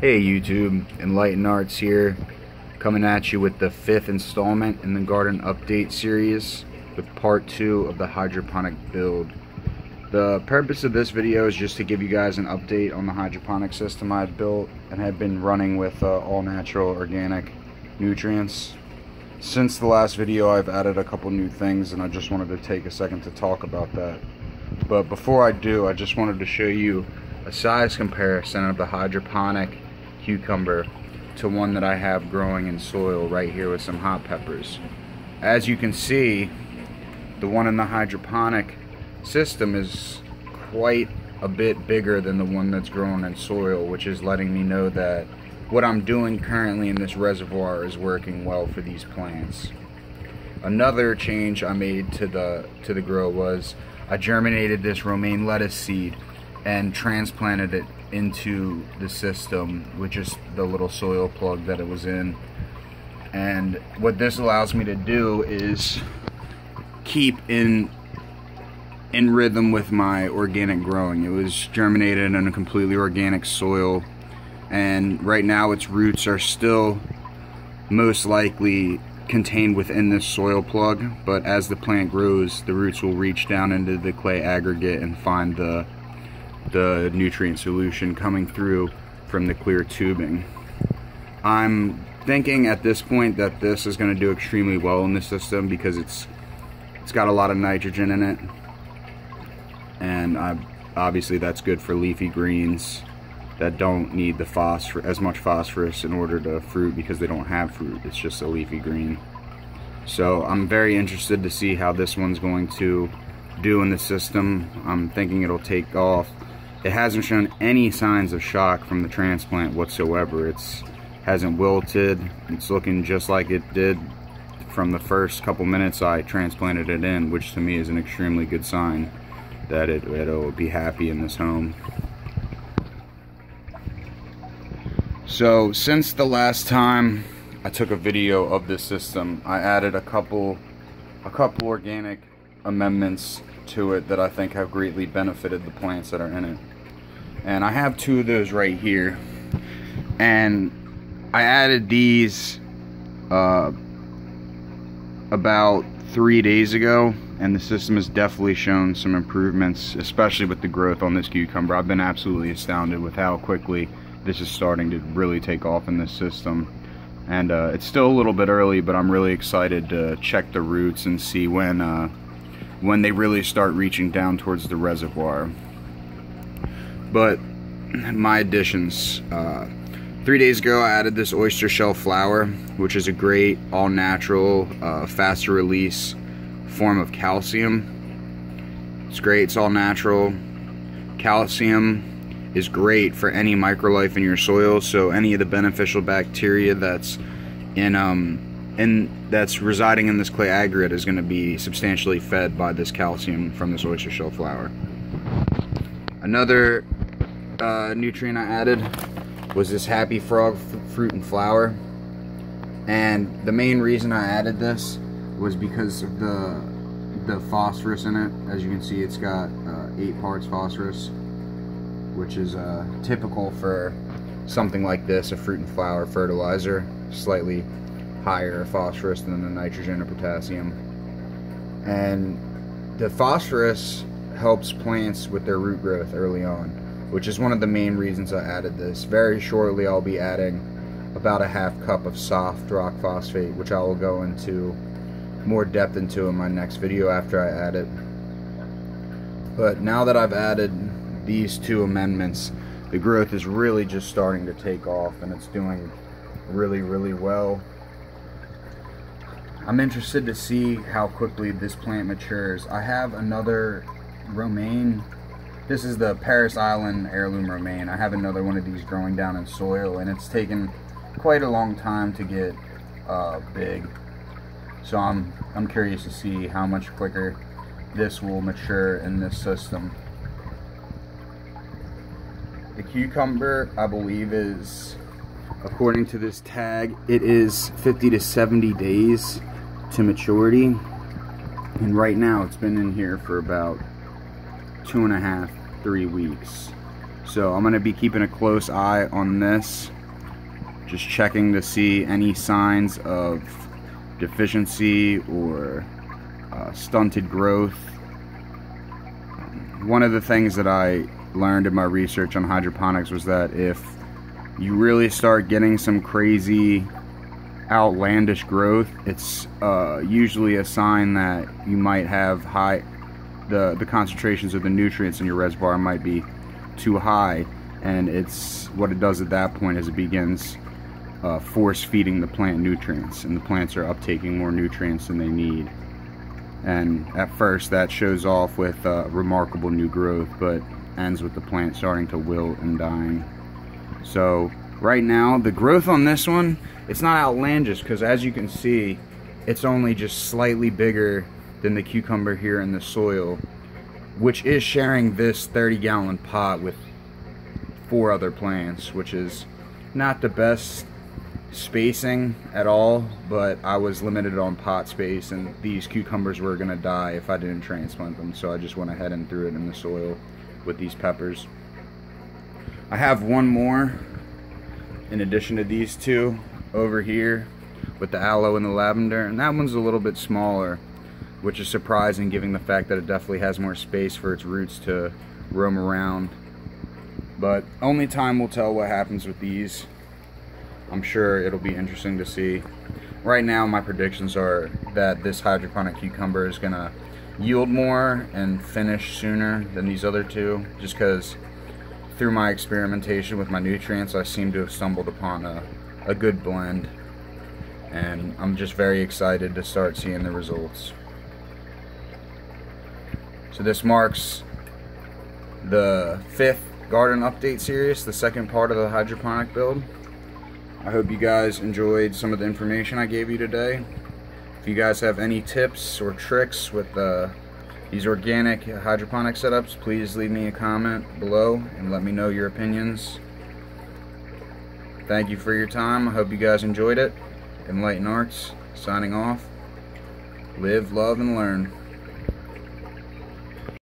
Hey YouTube, Enlighten Arts here, coming at you with the 5th installment in the garden update series with part 2 of the hydroponic build. The purpose of this video is just to give you guys an update on the hydroponic system I've built and have been running with all natural organic nutrients. Since the last video I've added a couple new things and I just wanted to take a second to talk about that. But before I do, I just wanted to show you a size comparison of the hydroponic cucumber to one that I have growing in soil right here with some hot peppers. As you can see, the one in the hydroponic system is quite a bit bigger than the one that's growing in soil, which is letting me know that what I'm doing currently in this reservoir is working well for these plants. Another change I made to the grow was I germinated this romaine lettuce seed and transplanted it into the system with just the little soil plug that it was in. And what this allows me to do is keep in rhythm with my organic growing. It was germinated in a completely organic soil, and right now its roots are still most likely contained within this soil plug, but as the plant grows, the roots will reach down into the clay aggregate and find the nutrient solution coming through from the clear tubing. I'm thinking at this point that this is going to do extremely well in the system because it's got a lot of nitrogen in it, and obviously that's good for leafy greens that don't need the as much phosphorus in order to fruit because they don't have fruit. It's just a leafy green. So I'm very interested to see how this one's going to do in the system. I'm thinking it'll take off. It hasn't shown any signs of shock from the transplant whatsoever. It hasn't wilted. It's looking just like it did from the first couple minutes I transplanted it in, which to me is an extremely good sign that it'll be happy in this home. So since the last time I took a video of this system, I added a couple organic amendments to it that I think have greatly benefited the plants that are in it. And I have two of those right here, and I added these about 3 days ago, and the system has definitely shown some improvements, especially with the growth on this cucumber. I've been absolutely astounded with how quickly this is starting to really take off in this system. And it's still a little bit early, but I'm really excited to check the roots and see when they really start reaching down towards the reservoir. But my additions, 3 days ago I added this oyster shell flower, which is a great all natural faster release form of calcium. It's great, it's all natural. Calcium is great for any microlife in your soil, so any of the beneficial bacteria that's residing in this clay aggregate is going to be substantially fed by this calcium from this oyster shell flower. Another nutrient I added was this happy frog fruit and flower, and the main reason I added this was because of the phosphorus in it. As you can see, it's got 8 parts phosphorus, which is typical for something like this, a fruit and flower fertilizer, slightly higher phosphorus than the nitrogen or potassium. And the phosphorus helps plants with their root growth early on, which is one of the main reasons I added this. Very shortly I'll be adding about a half cup of soft rock phosphate, which I will go into more depth into in my next video after I add it. But now that I've added these two amendments, the growth is really just starting to take off, and it's doing really, really well. I'm interested to see how quickly this plant matures. I have another romaine. This is the Paris Island heirloom romaine. I have another one of these growing down in soil, and it's taken quite a long time to get big. So I'm curious to see how much quicker this will mature in this system. The cucumber, I believe, is, according to this tag, it is 50 to 70 days to maturity, and right now it's been in here for about 2.5 to 3 weeks, So I'm going to be keeping a close eye on this, just checking to see any signs of deficiency or stunted growth. One of the things that I learned in my research on hydroponics was that if you really start getting some crazy outlandish growth, it's usually a sign that you might have the concentrations of the nutrients in your reservoir might be too high, and it's what it does at that point is it begins force feeding the plant nutrients, and the plants are uptaking more nutrients than they need. And at first that shows off with remarkable new growth, but ends with the plant starting to wilt and dying. So right now the growth on this one, it's not outlandish, because as you can see it's only just slightly bigger than the cucumber here in the soil, which is sharing this 30-gallon pot with 4 other plants, which is not the best spacing at all, but I was limited on pot space and these cucumbers were gonna die if I didn't transplant them, so I just went ahead and threw it in the soil with these peppers. I have one more in addition to these two over here with the aloe and the lavender, and that one's a little bit smaller, which is surprising given the fact that it definitely has more space for its roots to roam around. But only time will tell what happens with these. I'm sure it'll be interesting to see. Right now my predictions are that this hydroponic cucumber is gonna yield more and finish sooner than these other two, just because through my experimentation with my nutrients I seem to have stumbled upon a good blend, and I'm just very excited to start seeing the results. So this marks the 5th garden update series, the second part of the hydroponic build. I hope you guys enjoyed some of the information I gave you today. If you guys have any tips or tricks with these organic hydroponic setups, please leave me a comment below and let me know your opinions. Thank you for your time. I hope you guys enjoyed it. Enlighten Arts signing off. Live, love, and learn.